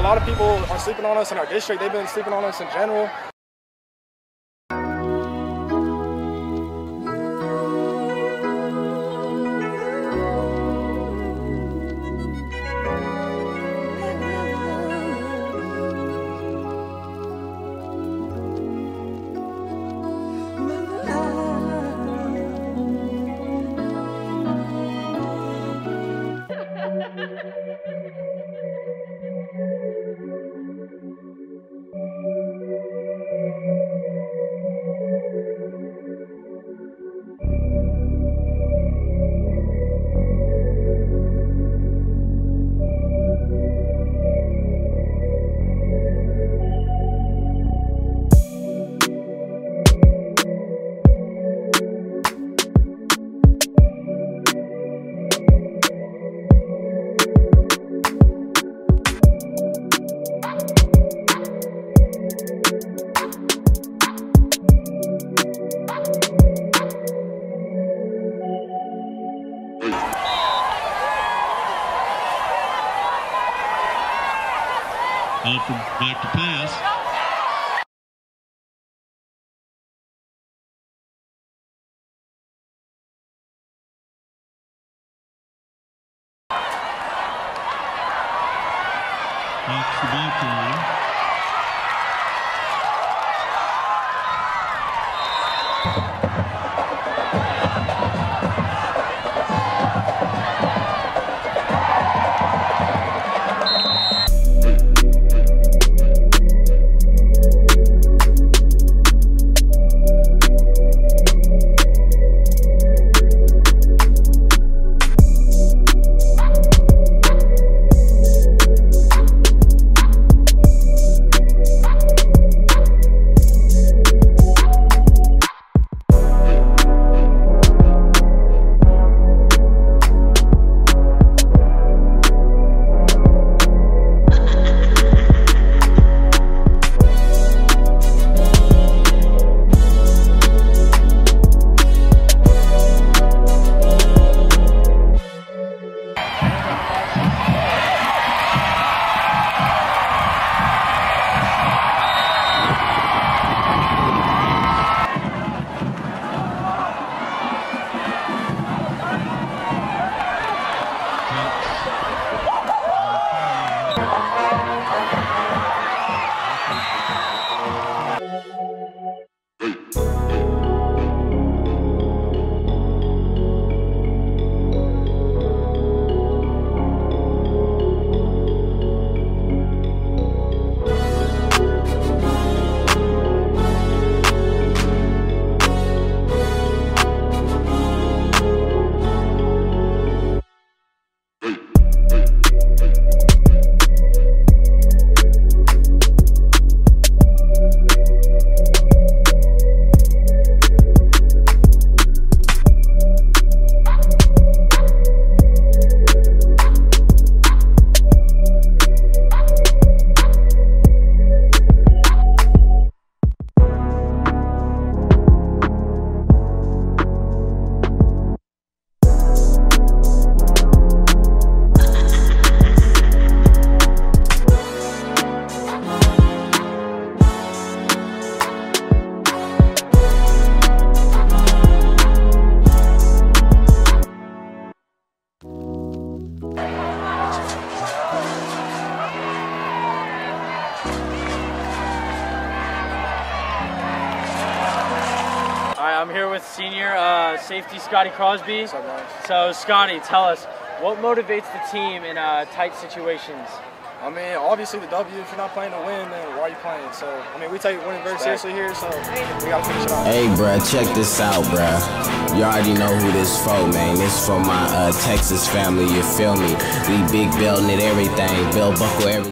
a lot of people are sleeping on us in our district. They've been sleeping on us in general. Off the pass. I'm here with senior safety Scotty Crosby. What's up, guys? So Scotty, tell us, what motivates the team in tight situations? I mean, obviously the W. If you're not playing to win, then why are you playing? So, I mean, we take winning very seriously here, so we gotta finish it off. Hey, bruh, check this out, bruh. You already know who this for, man. This for my Texas family, you feel me? We big building it, everything. Bill Buckle, everything.